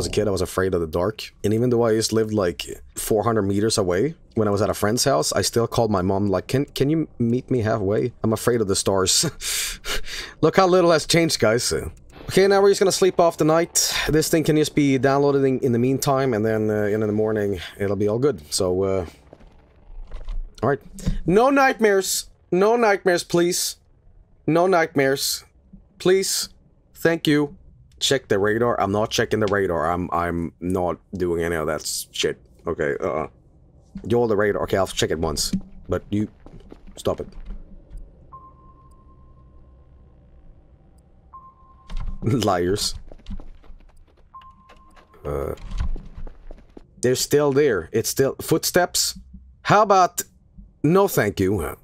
was a kid, I was afraid of the dark. And even though I just lived like 400 meters away, when I was at a friend's house, I still called my mom like, can you meet me halfway? I'm afraid of the stars. Look how little has changed, guys. Okay, now we're just gonna sleep off the night. This thing can just be downloaded in the meantime, and then in the morning, it'll be all good. So, all right. No nightmares. No nightmares, please. No nightmares. Please. Thank you. Check the radar. I'm not checking the radar. I'm not doing any of that shit. Okay, You're the radar. Okay, I'll check it once. But you... Stop it. Liars. They're still there. It's still... Footsteps? How about... No, thank you.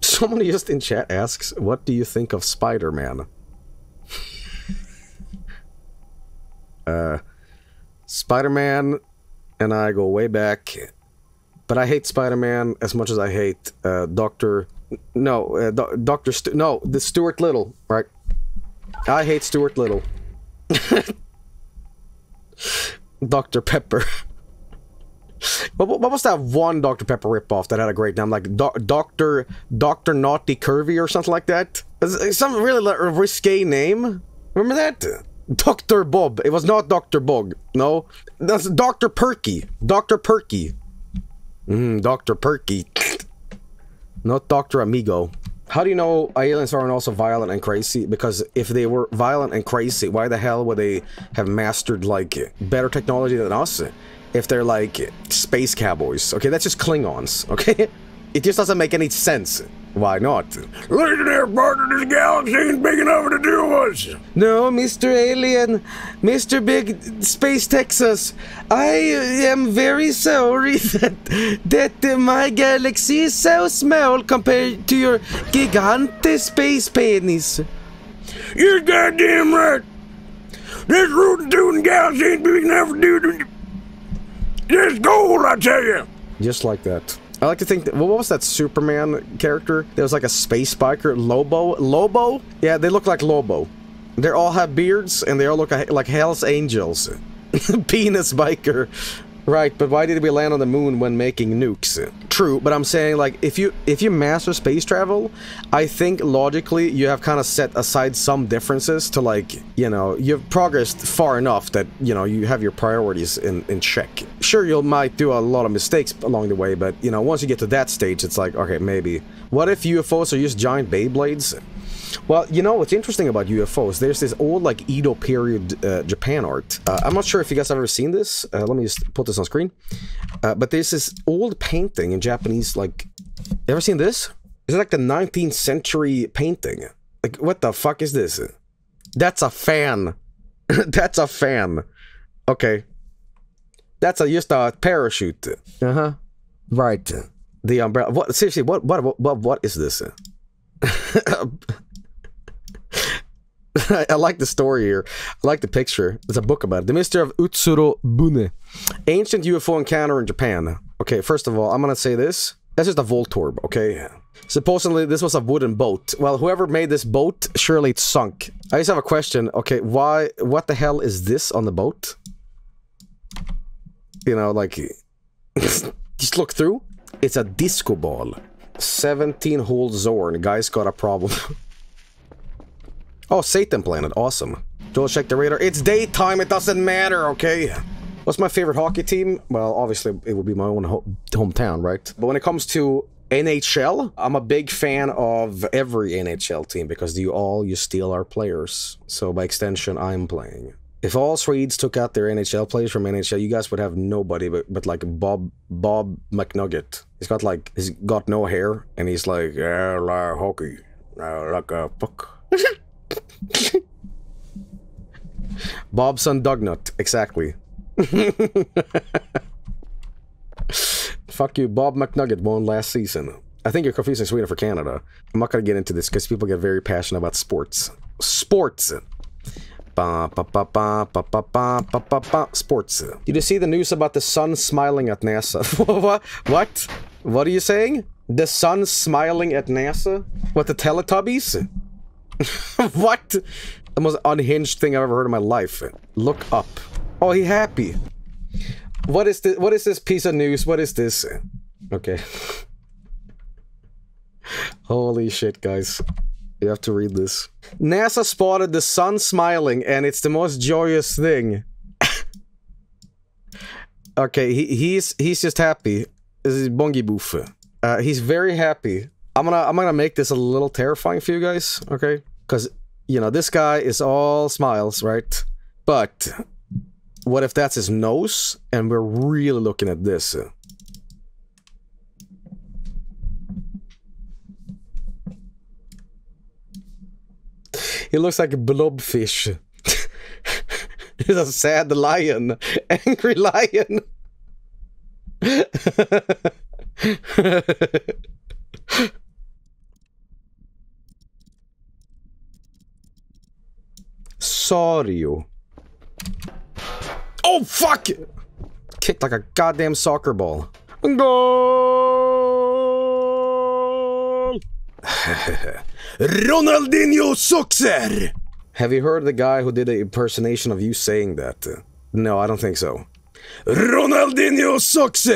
Somebody just in chat asks, what do you think of Spider-Man? Spider-Man and I go way back, but I hate Spider-Man as much as I hate the Stuart Little, right? I hate Stuart Little. Dr. Pepper. What was that one Dr. Pepper ripoff that had a great name? Like Dr. Naughty Curvy or something like that? Some really like, risque name. Remember that? Dr. Bob. It was not Dr. Bog. No. That's Dr. Perky. Dr. Perky. Dr. Perky. Not Dr. Amigo. How do you know aliens aren't also violent and crazy? Because if they were violent and crazy, why the hell would they have mastered, like, better technology than us? If they're, like, space cowboys. Okay, that's just Klingons, okay? It just doesn't make any sense. Why not? Look at their part of this galaxy is big enough to do us! No, Mr. Alien, Mr. Big Space Texas, I am very sorry that my galaxy is so small compared to your gigante space penis. You're goddamn right! This rootin' tootin' galaxy ain't big enough to do this gold, I tell you! Just like that. I like to think that, what was that Superman character? There was like a space biker, Lobo. Lobo? Yeah, they look like Lobo. They all have beards and they all look like Hell's Angels. Penis biker. Right, but why did we land on the moon when making nukes? True, but I'm saying like if you master space travel, I think logically you have kind of set aside some differences to like, you know, you've progressed far enough that, you know, you have your priorities in check. Sure, you might do a lot of mistakes along the way, but, you know, once you get to that stage, it's like, okay, maybe. What if UFOs are just giant Beyblades? Well, you know what's interesting about UFOs? There's this old, like, Edo period Japan art. I'm not sure if you guys have ever seen this. Let me just put this on screen. But there's this old painting in Japanese, like... You ever seen this? It's like the 19th century painting. Like, what the fuck is this? That's a fan. That's a fan. Okay. That's just a parachute. Uh-huh. Right. The umbrella... What, seriously, what is this? I like the story here. I like the picture. There's a book about it. The Mystery of Utsuro Bune. Ancient UFO encounter in Japan. Okay, first of all, I'm gonna say this. That's just a Voltorb, okay? Supposedly, this was a wooden boat. Well, whoever made this boat, surely it's sunk. I just have a question. Okay, why... What the hell is this on the boat? You know, like... Just look through. It's a disco ball. 17-hole Zorn. Guy's got a problem. Oh, Satan Planet. Awesome. Joel, check the radar. It's daytime. It doesn't matter, okay? What's my favorite hockey team? Well, obviously, it would be my own hometown, right? But when it comes to NHL, I'm a big fan of every NHL team because you steal our players. So by extension, I'm playing. If all Swedes took out their NHL players from NHL, you guys would have nobody but like Bob McNugget. He's got no hair, and he's like, yeah, like hockey, like a puck. Bobson Dugnut, exactly. Fuck you, Bob McNugget won last season. I think you're confusing Sweden for Canada. I'm not gonna get into this because people get very passionate about sports. Sports. Sports. Did you see the news about the sun smiling at NASA? What? What are you saying? The sun smiling at NASA? What, the Teletubbies? What? The most unhinged thing I've ever heard in my life. Look up. Oh, he happy. What is this? What is this piece of news? What is this? Okay. Holy shit, guys. You have to read this. NASA spotted the sun smiling, and it's the most joyous thing. Okay, he's just happy. This is Bongi Boof. He's very happy. I'm gonna make this a little terrifying for you guys, okay? Because, you know, this guy is all smiles, right? But what if that's his nose? And we're really looking at this. He looks like a blobfish. He's a sad lion. Angry lion. Sorry. Oh, fuck! Kicked like a goddamn soccer ball. Goal! Ronaldinho sucks! Have you heard the guy who did an impersonation of you saying that? No, I don't think so. Ronaldinho sucks!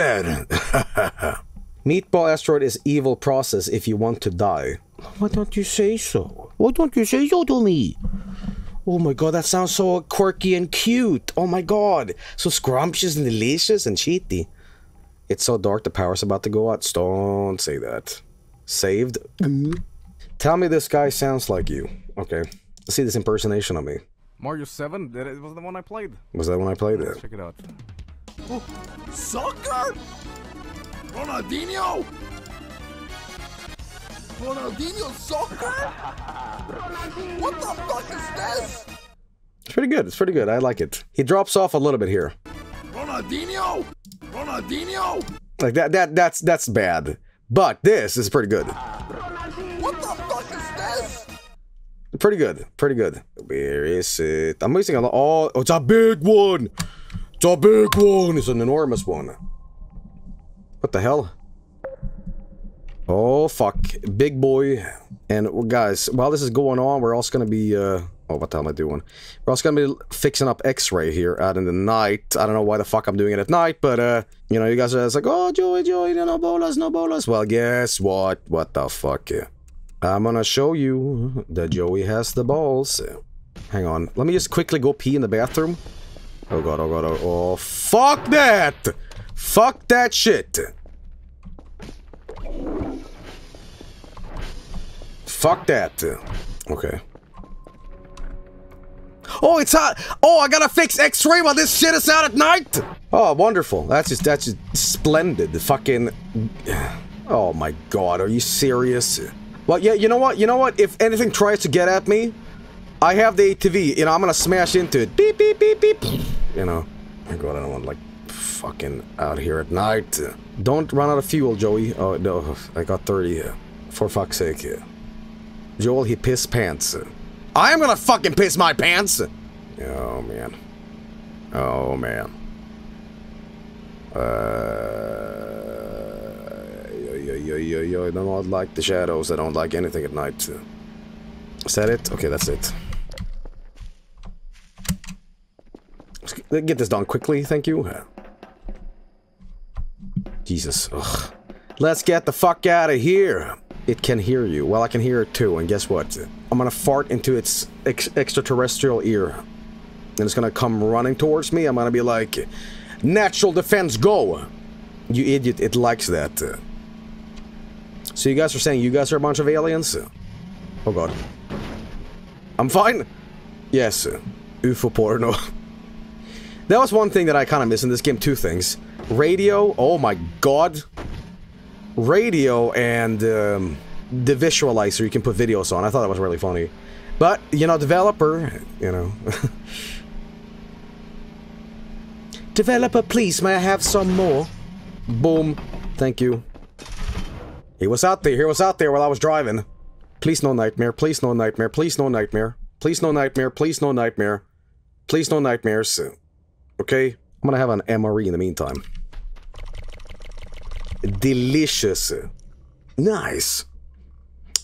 Meatball asteroid is evil process if you want to die. Why don't you say so? Why don't you say so to me? Oh my god, that sounds so quirky and cute. Oh my god. So scrumptious and delicious and cheaty. It's so dark the power's about to go out. Don't say that. Saved. Tell me this guy sounds like you. Okay. See this impersonation of me. Mario 7? That was the one I played. Was that one I played? Let's check it out. Oh. Soccer? Ronaldinho? Ronaldinho soccer? What the fuck is this? It's pretty good. It's pretty good. I like it. He drops off a little bit here. Ronaldinho? Ronaldinho? Like that's bad. But this is pretty good. What the fuck is this? Pretty good. Pretty good. Where is it? I'm missing a lot. Oh, it's a big one. It's a big one. It's an enormous one. What the hell? Oh, fuck. Big boy. And guys, while this is going on, we're also going to be... oh, what the hell am I doing? We're also going to be fixing up X-Ray here out in the night. I don't know why the fuck I'm doing it at night, but, you know, you guys are just like, oh, Joey, no bolas, no bolas. Well, guess what? What the fuck? I'm going to show you that Joey has the balls. Hang on. Let me just quickly go pee in the bathroom. Oh, God, oh, God, oh, fuck that! Fuck that shit! Fuck that. Okay. Oh, it's hot. Oh, I gotta fix X-Ray while this shit is out at night. Oh, wonderful. That's just splendid. The fucking... Oh my god, are you serious? Well, yeah, you know what? You know what? If anything tries to get at me, I have the ATV. You know, I'm gonna smash into it. Beep, beep, beep, beep. You know. Oh my god, I don't want, like, fucking out here at night. Don't run out of fuel, Joey. Oh, no. I got 30. For fuck's sake. Joel, he pissed pants. I am gonna fucking piss my pants! Oh, man. Oh, man. I don't like the shadows. I don't like anything at night. Is that it? Okay, that's it. Let's get this done quickly, thank you. Jesus. Ugh. Let's get the fuck out of here! It can hear you. Well, I can hear it too, and guess what? I'm gonna fart into its extraterrestrial ear. And it's gonna come running towards me. I'm gonna be like, natural defense, go! You idiot, it likes that. So you guys are saying you guys are a bunch of aliens? Oh god. I'm fine? Yes. UFO porno. That was one thing that I kinda miss in this game, two things. Radio, oh my god. Radio and the visualizer you can put videos on. I thought that was really funny, but you know, developer, you know, developer, please, may I have some more? Boom, thank you. He was out there. He was out there while I was driving. Please no nightmare. Please no nightmare. Please no nightmare. Please no nightmare. Please no nightmare. Please no nightmares. Okay, I'm gonna have an MRE in the meantime. Delicious. Nice.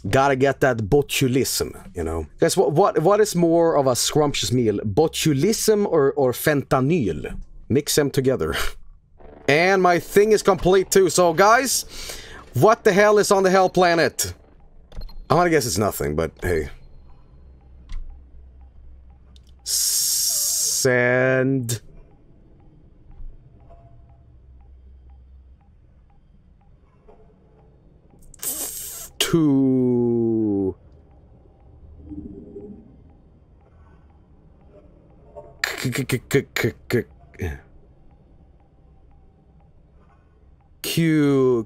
Gotta get that botulism, you know. Guys, what is more of a scrumptious meal? Botulism or fentanyl? Mix them together. And my thing is complete too, so guys, what the hell is on the hell planet? I'm gonna guess it's nothing, but hey. Sand. To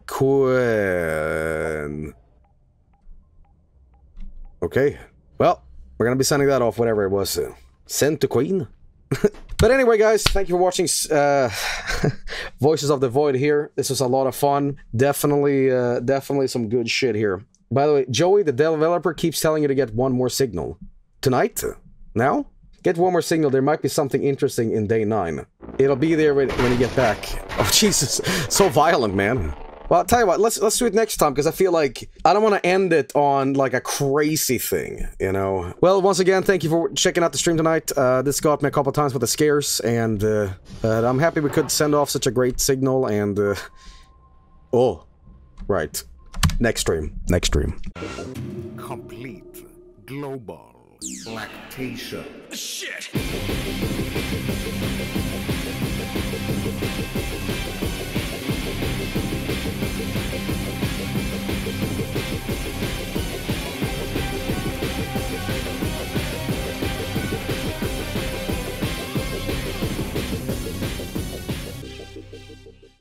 Quen. Okay. Well, we're gonna be sending that off, whatever it was. Sent to Queen. But anyway, guys, thank you for watching Voices of the Void here. This was a lot of fun. Definitely, definitely some good shit here. By the way, Joey, the developer, keeps telling you to get one more signal. Tonight? Now? Get one more signal. There might be something interesting in day 9. It'll be there when you get back. Oh, Jesus. So violent, man. Well, I'll tell you what, let's do it next time, because I feel like I don't want to end it on, like, a crazy thing, you know? Well, once again, thank you for checking out the stream tonight. This got me a couple times with the scares, and I'm happy we could send off such a great signal, and... oh, right. Next stream. Next stream. Complete. Global. Lactation. Shit!